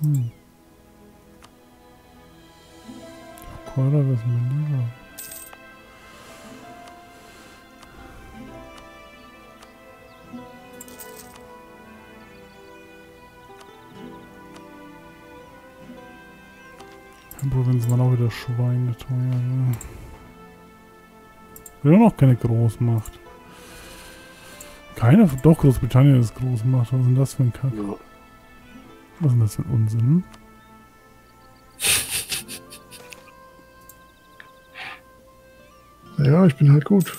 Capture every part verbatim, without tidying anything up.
Hm. Korda, was man lieber. Provinzen waren auch wieder Schweine teuer. Ne? Wir haben noch keine Großmacht. Keine? Doch, Großbritannien ist Großmacht. Was ist denn das für ein Kack? Ja. Was ist denn das für ein Unsinn? Ja, ich bin halt gut.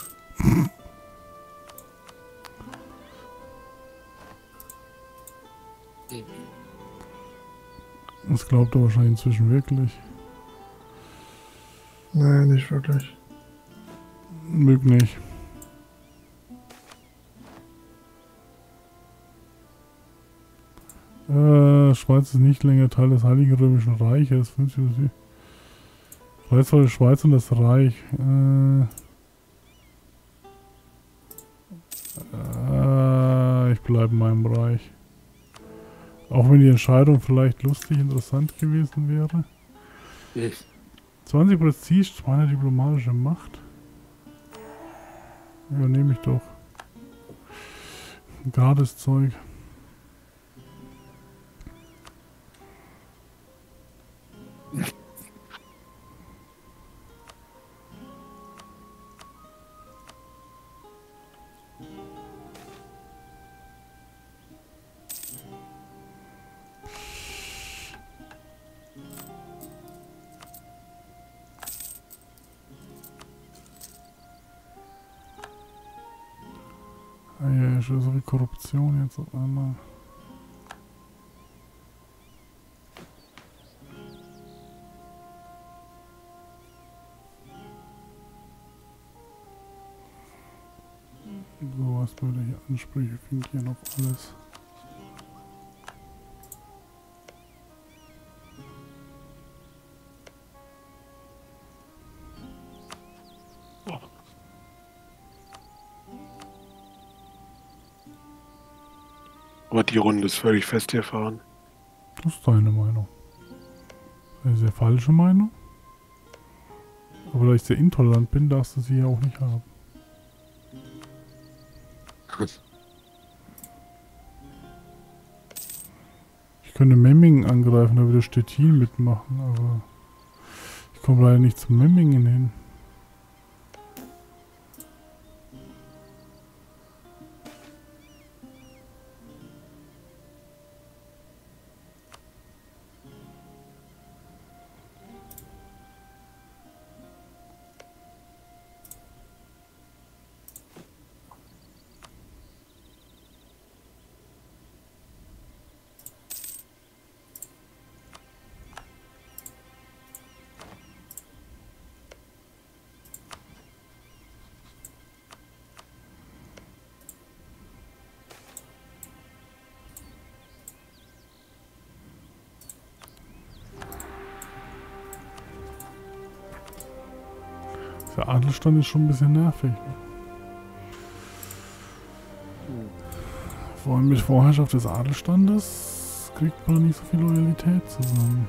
Das glaubt er wahrscheinlich inzwischen wirklich. Nein, nicht wirklich. Mögt nicht. Äh, Schweiz ist nicht länger Teil des Heiligen Römischen Reiches. Schweiz war die Schweiz und das Reich. Äh, äh, ich bleibe in meinem Reich. Auch wenn die Entscheidung vielleicht lustig, interessant gewesen wäre. Ich. zwanzig Prestige, zweihundert diplomatische Macht. Übernehme ich doch. Gratis Zeug. So viel Korruption jetzt auf einmal. So, was würde hier Ansprüche finde hier noch alles. Die Runde ist völlig festgefahren. Das ist deine Meinung. Das ist eine falsche Meinung. Aber da ich sehr intolerant bin, darfst du sie ja auch nicht haben. Ich könnte Memmingen angreifen, da würde Stettin mitmachen, aber ich komme leider nicht zu Memmingen hin. Der Adelstand ist schon ein bisschen nervig. Vor allem mit Vorherrschaft des Adelstandes kriegt man nicht so viel Loyalität zusammen.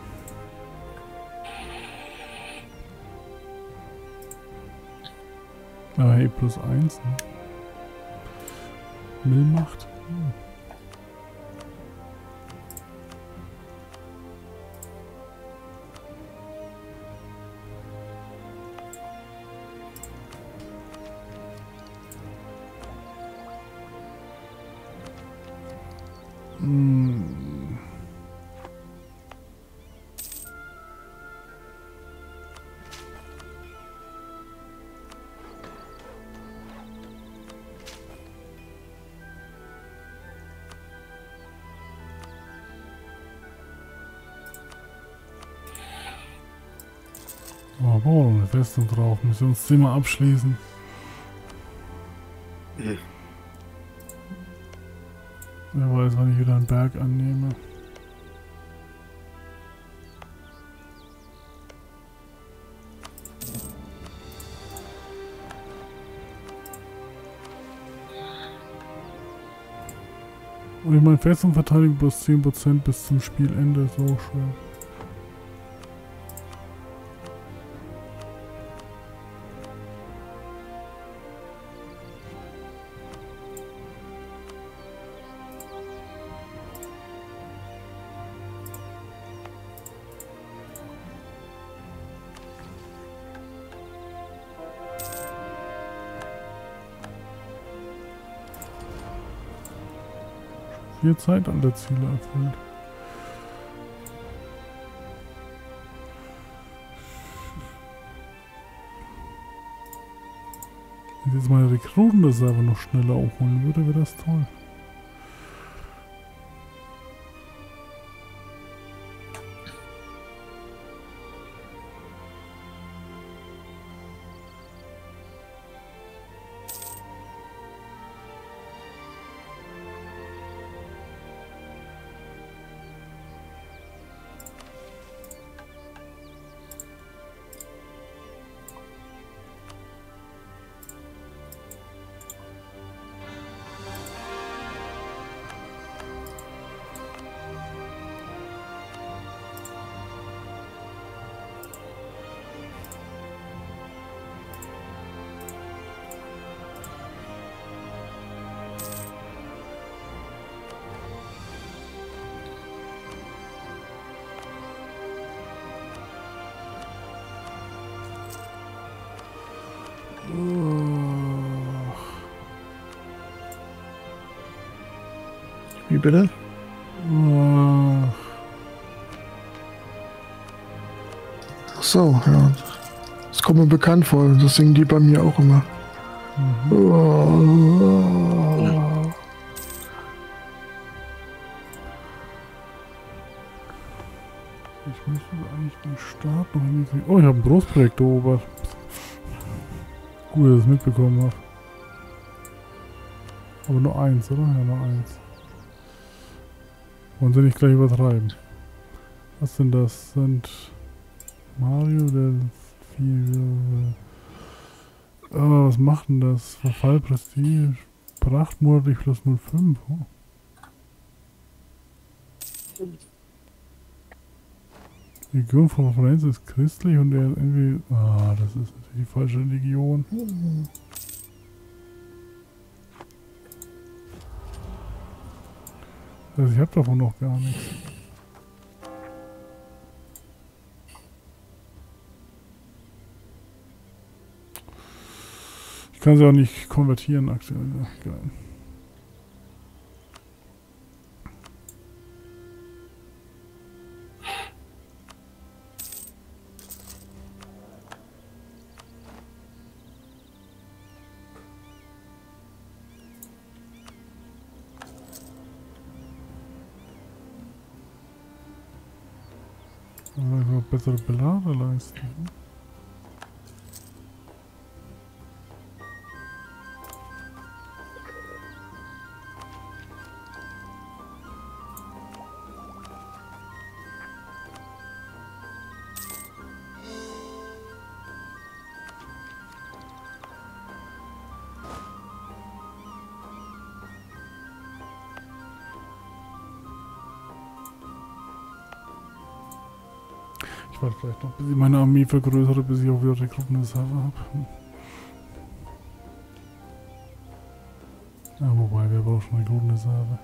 Aber hey, plus eins. Ne? Millmacht. Hm. Oh, boah, eine Festung drauf. Müssen wir uns Zimmer abschließen. Hm. Wer weiß, wann ich wieder einen Berg annehme. Und ich meine, Festung Verteidigung plus zehn Prozent bis zum Spielende ist auch schwer. Vier Zeitalterziele erfüllt. Wenn ich jetzt meine Rekrutenreserve noch schneller aufholen würde, wäre das toll. Wie bitte? Oh. Ach so, ja. Das kommt mir bekannt vor, das singen die bei mir auch immer. Mhm. Oh. Ja. Ich müsste eigentlich den Start noch hinkriegen. Oh, ich habe ein Großprojekt erobert. Gut, dass ich es mitbekommen habe. Aber nur eins, oder? Ja, nur eins. Wollen sie nicht gleich übertreiben. Was sind das? Sind Mario der viel... Oh, was macht denn das? Verfall, Prestige, Pracht, monatlich plus null Komma fünf. Oh. Die Religion von Referenz ist christlich und er irgendwie... Ah, das ist natürlich die falsche Religion. Also ich habe davon noch gar nichts. Ich kann sie auch nicht konvertieren aktuell. Ja, geil. Bessere Belage leisten. Ich warte vielleicht noch, bis ich meine Armee vergrößere, bis ich auch wieder Rekrutenreserve habe. Ja, wobei, wir brauchen Rekrutenreserve.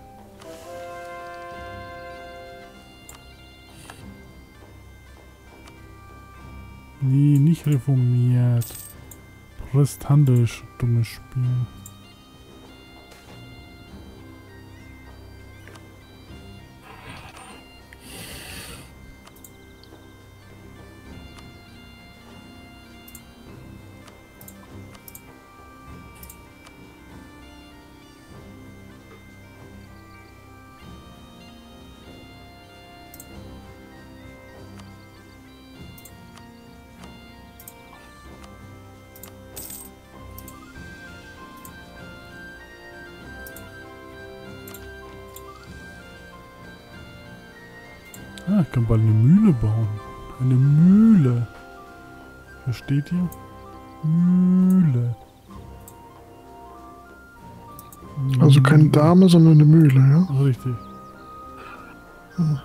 Nee, nicht reformiert. Protestantisch, dummes Spiel. Ah, ich kann bald eine Mühle bauen. Eine Mühle. Versteht ihr? Mühle. Also keine Dame, sondern eine Mühle, ja? Ach, richtig. Hm.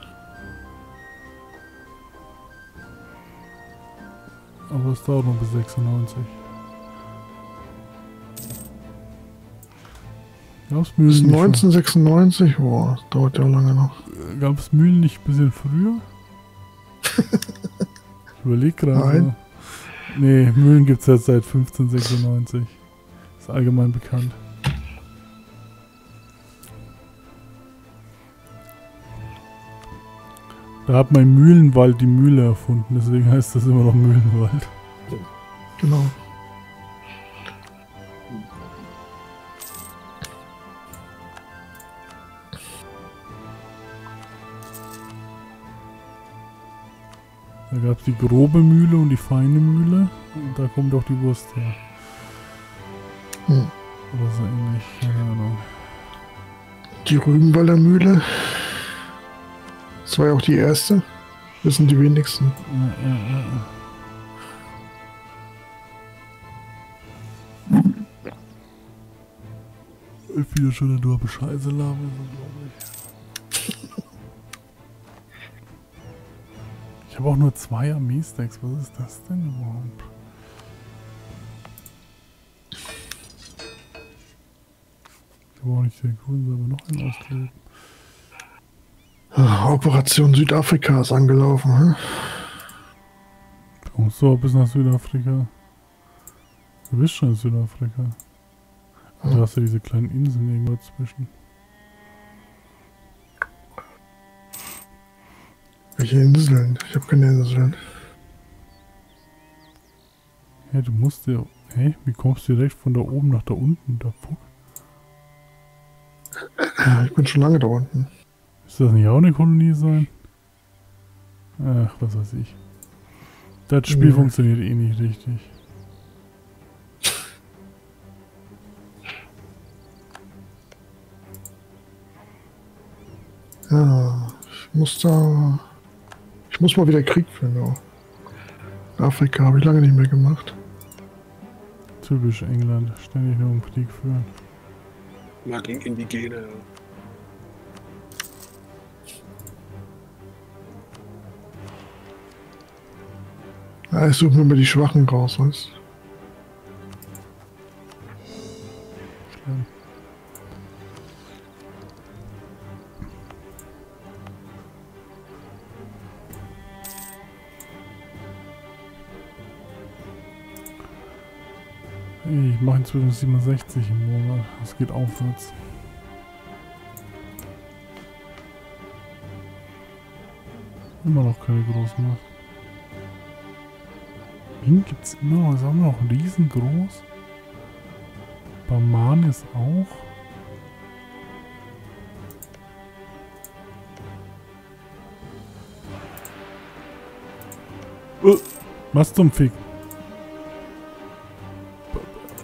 Aber es dauert noch bis sechsundneunzig. Gab's Mühlen bis neunzehnhundertsechsundneunzig? Boah, das dauert ja lange noch. Gab es Mühlen nicht ein bisschen früher? Ich überleg gerade. Nee, Mühlen gibt es jetzt seit fünfzehnhundertsechsundneunzig. Ist allgemein bekannt. Da hat man im Mühlenwald die Mühle erfunden, deswegen heißt das immer noch Mühlenwald. Genau. Da gab es die grobe Mühle und die feine Mühle. Und da kommt auch die Wurst her. Hm. Oder so ähnlich, keine Ahnung. Die Rügenwalder Mühle. Das war ja auch die erste. Das sind die wenigsten. Ja, ja, ja, ja. Ich bin ja schon eine Dorbe Scheiße labern, glaube ich. Ich habe auch nur zwei Armee-Stacks. Was ist das denn überhaupt? Ich brauche nicht den Grünen, aber noch einen ausgelegt. Operation Südafrika ist angelaufen, hm? Kommst du auch bis nach Südafrika? Du bist schon in Südafrika. Hm. Da hast du diese kleinen Inseln irgendwo zwischen. Welche Inseln? Ich habe keine Inseln. Hey, du musst ja... Hey, wie kommst du direkt von da oben nach da unten? Da Fuck. Ich bin schon lange da unten. Müsste das nicht auch eine Kolonie sein? Ach, was weiß ich. Das Spiel ja. Funktioniert eh nicht richtig. Ja, ich muss da... Ich muss mal wieder Krieg führen, auch. In Afrika habe ich lange nicht mehr gemacht. Typisch England, ständig nur um Krieg führen. Mal gegen Indigene, ja. Ja, ich suche mir mal die Schwachen raus, weißt du? Ich mache inzwischen siebenundsechzig im Monat. Es geht aufwärts. Immer noch keine Großmacht. Wien gibt es immer noch, ist auch noch riesengroß. Barman ist auch. Uh, was zum Fick?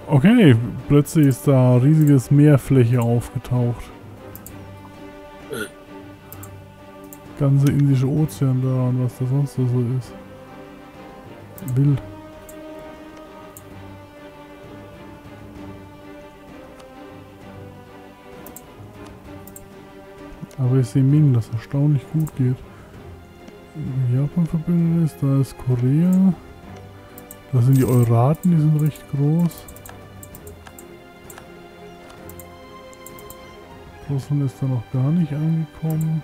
Okay, plötzlich ist da riesiges Meerfläche aufgetaucht. Ganze Indische Ozean da und was da sonst so ist. Wild. Aber ich sehe Ming, dass es erstaunlich gut geht. Japan verbündet ist, da ist Korea. Da sind die Euraten, die sind recht groß. Russland ist da noch gar nicht angekommen.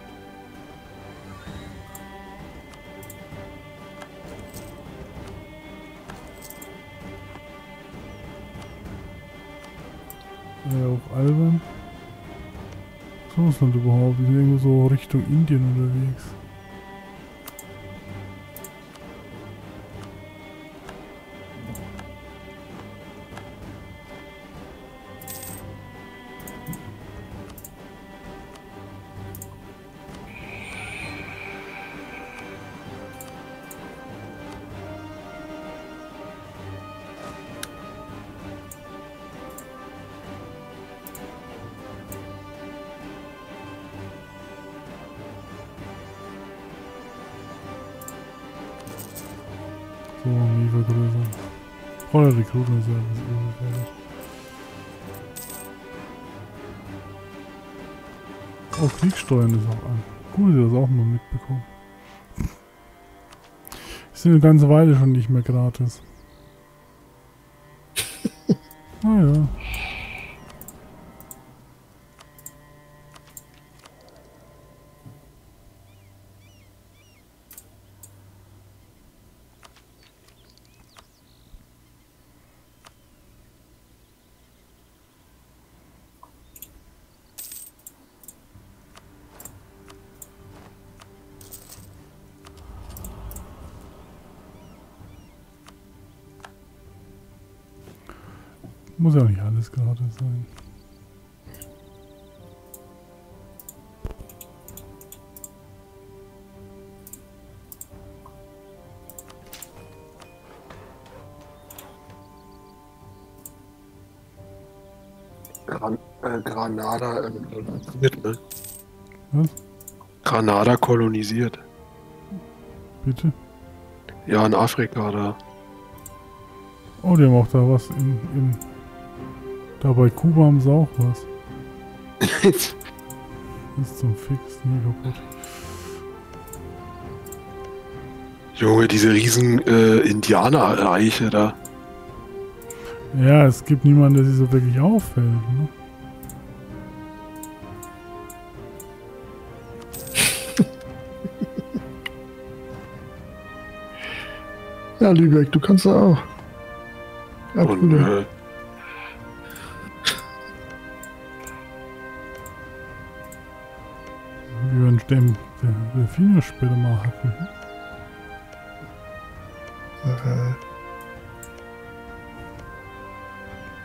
Albern. Was ist Russland überhaupt? Die sind irgendwo so Richtung Indien unterwegs. So, nie vergrößern. Voller Recruiter-Service. Oh, Kriegssteuern ist auch an. Gut, dass ich das auch mal mitbekommen. Ist eine ganze Weile schon nicht mehr gratis. Naja. Muss ja nicht alles gratis sein. Gran äh, Granada ähm, kolonisiert, ne? Was? Granada kolonisiert. Bitte? Ja, in Afrika da. Oh, die haben auch da was im... im Da bei Kuba haben sie auch was. Ist zum Fix, nie kaputt. Junge, diese riesen äh, Indianer-Reiche da. Ja, es gibt niemanden, der sie so wirklich auffällt, ne? Ja, Lübeck, du kannst da auch. Ja, und, äh, Dem, der, der Finger später mal hacken. Okay.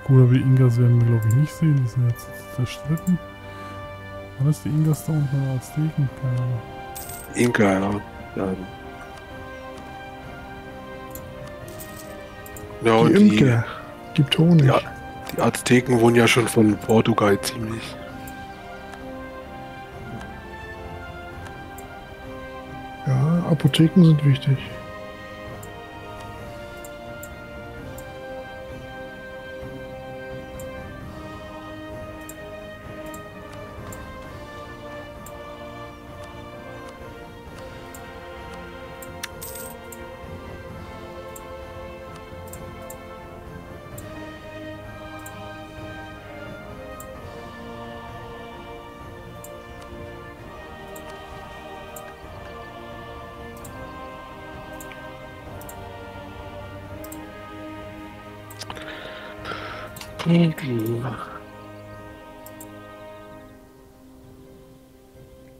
Gut, aber die Ingas werden wir glaube ich nicht sehen, die sind jetzt zerstritten. War das die Ingas da unten oder Azteken? Keine Ahnung. Inka, ja. Ja, ja und die, die Inka gibt Honig. Ja, die Azteken wurden ja schon von Portugal ziemlich. Apotheken sind wichtig.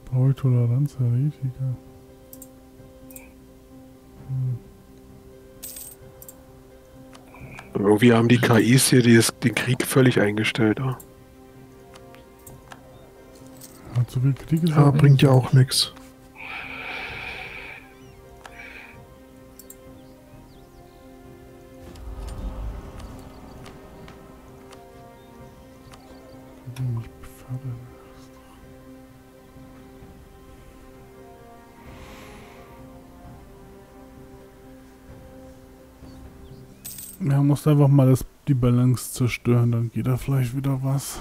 Brauche ich Toleranz, Herr Retiker. Hm. Irgendwie haben die K Is hier dieses, den Krieg völlig eingestellt. Oder? Hat so viel Krieg gesagt. Ja, bringt ja auch nichts. Man muss einfach mal das, die Balance zerstören, dann geht da vielleicht wieder was.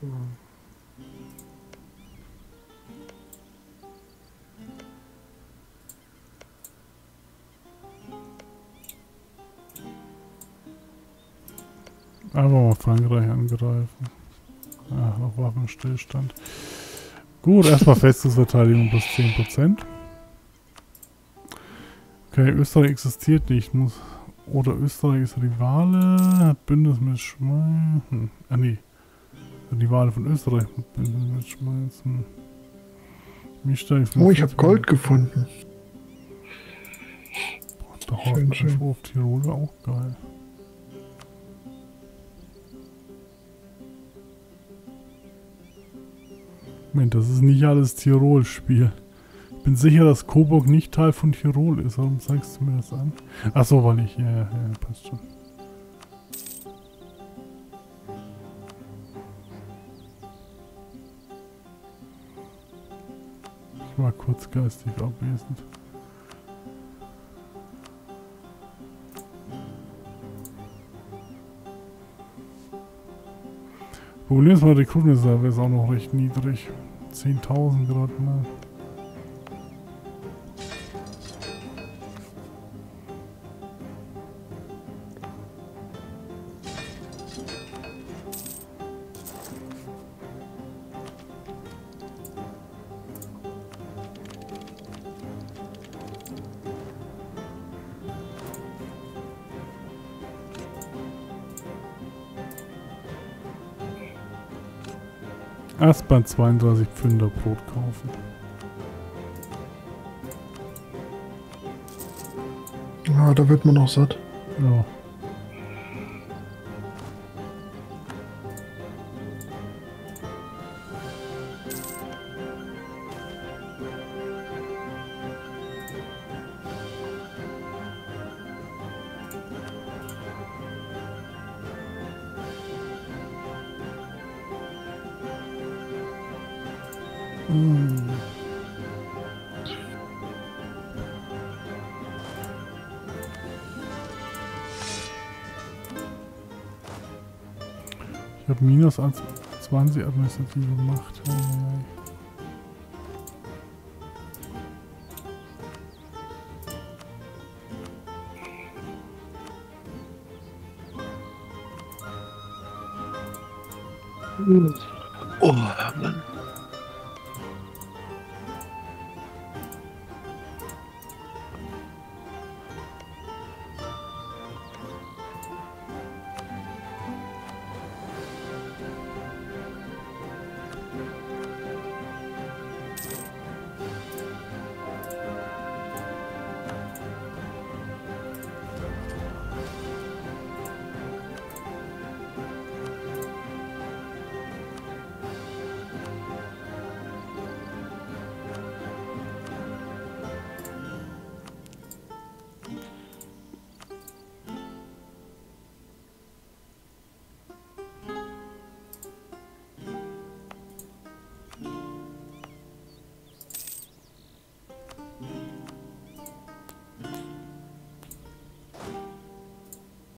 Ja. Einfach mal Frankreich angreifen. Ja, noch Waffenstillstand. Gut, erstmal Festungsverteidigung plus zehn Prozent. Okay, Österreich existiert nicht, muss... Oder Österreich ist Rivale, hat Bündnis mit Schweiz. Hm. Ah nee. Rivale von Österreich hat Bündnis mit Schweiz. Hm. Oh, ich habe Gold gefunden. Boah, da haut schon auf Tirol, war auch geil. Moment, das ist nicht alles Tirol-Spiel. Ich bin sicher, dass Coburg nicht Teil von Tirol ist. Warum zeigst du mir das an? Achso, weil ich... Ja, ja, ja, passt schon. Ich war kurz geistig abwesend. Problem ist, mein Recruiting-Server ist auch noch recht niedrig. zehntausend gerade, ne? Erst bei zweiunddreißig Pfünder Brot kaufen. Ja, da wird man noch satt. Ja. Ich habe minus als zwanzig administrative gemacht. Oh, Mann.